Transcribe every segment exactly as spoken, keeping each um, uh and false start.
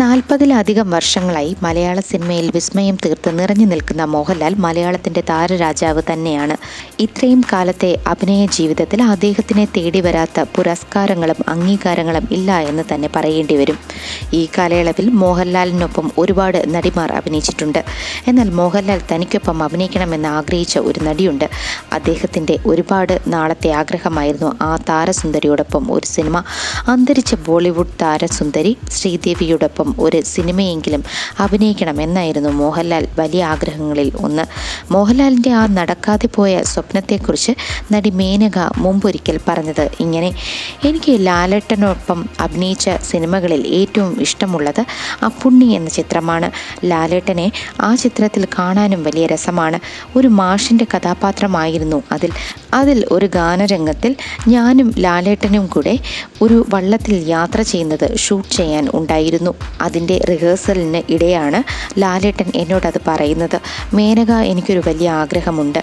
നാൽപ്പതിലധികം വർഷങ്ങളായി മലയാള സിനിമയിൽ വിസ്മയം തീർത്ത് നിറഞ്ഞു നിൽക്കുന്ന മോഹൻലാൽ മലയാളത്തിൻ്റെ താരരാജാവ് തന്നെയാണ്. ഇത്രയും കാലത്തെ അഭിനയ ജീവിതത്തിൽ അദ്ദേഹത്തിനെ തേടി വരാത്ത പുരസ്കാരങ്ങളും അംഗീകാരങ്ങളും ഇല്ല എന്ന് തന്നെ പറയേണ്ടി വരും. ഈ കാലയളവിൽ മോഹൻലാലിനൊപ്പം ഒരുപാട് നടിമാർ അഭിനയിച്ചിട്ടുണ്ട്. എന്നാൽ മോഹൻലാൽ തനിക്കൊപ്പം അഭിനയിക്കണമെന്ന് ആഗ്രഹിച്ച ഒരു നടിയുണ്ട്. അദ്ദേഹത്തിൻ്റെ ഒരുപാട് നാളത്തെ ആഗ്രഹമായിരുന്നു ആ താരസുന്ദരിയോടൊപ്പം ഒരു സിനിമ. അന്തരിച്ച ബോളിവുഡ് താരസുന്ദരി ശ്രീദേവിയോടൊപ്പം ഒരു സിനിമയെങ്കിലും അഭിനയിക്കണമെന്നായിരുന്നു മോഹൻലാൽ വലിയ ആഗ്രഹങ്ങളിൽ ഒന്ന്. മോഹൻലാലിൻ്റെ ആ നടക്കാതെ പോയ സ്വപ്നത്തെക്കുറിച്ച് നടി മീനക മുമ്പൊരിക്കൽ പറഞ്ഞത് ഇങ്ങനെ: എനിക്ക് ലാലേട്ടനോടൊപ്പം അഭിനയിച്ച സിനിമകളിൽ ഏറ്റവും ഇഷ്ടമുള്ളത് അപ്പുണ്ണി എന്ന ചിത്രമാണ്. ലാലേട്ടനെ ആ ചിത്രത്തിൽ കാണാനും വലിയ രസമാണ്. ഒരു മാഷിൻ്റെ കഥാപാത്രമായിരുന്നു അതിൽ. അതിൽ ഒരു ഗാനരംഗത്തിൽ ഞാനും ലാലേട്ടനും കൂടെ ഒരു വള്ളത്തിൽ യാത്ര ചെയ്യുന്നത് ഷൂട്ട് ചെയ്യാൻ ഉണ്ടായിരുന്നു. അതിൻ്റെ റിഹേഴ്സലിന് ഇടെയാണ് ലാലേട്ടൻ എന്നോടത് പറയുന്നത്. മേനക, എനിക്കൊരു വലിയ ആഗ്രഹമുണ്ട്.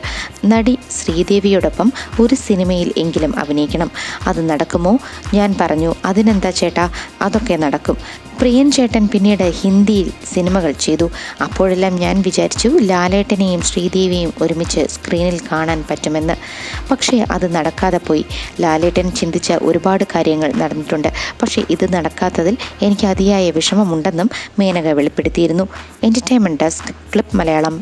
നടി ശ്രീദേവിയോടൊപ്പം ഒരു സിനിമയിൽ എങ്കിലും അഭിനയിക്കണം. അത് നടക്കുമോ? ഞാൻ പറഞ്ഞു, അതിനെന്താ ചേട്ടാ, അതൊക്കെ നടക്കും. പ്രിയൻ ചേട്ടൻ പിന്നീട് ഹിന്ദിയിൽ സിനിമകൾ ചെയ്തു. അപ്പോഴെല്ലാം ഞാൻ വിചാരിച്ചു ലാലേട്ടനെയും ശ്രീദേവിയെയും ഒരുമിച്ച് സ്ക്രീനിൽ കാണാൻ പറ്റുമെന്ന്. പക്ഷേ അത് നടക്കാതെ പോയി. ലാലേട്ടൻ ചിന്തിച്ച ഒരുപാട് കാര്യങ്ങൾ നടന്നിട്ടുണ്ട്. പക്ഷേ ഇത് നടക്കാത്തതിൽ എനിക്ക് അതിയായ വിഷമമുണ്ടെന്നും മേനക വെളിപ്പെടുത്തിയിരുന്നു. Entertainment desk, clip Malayalam.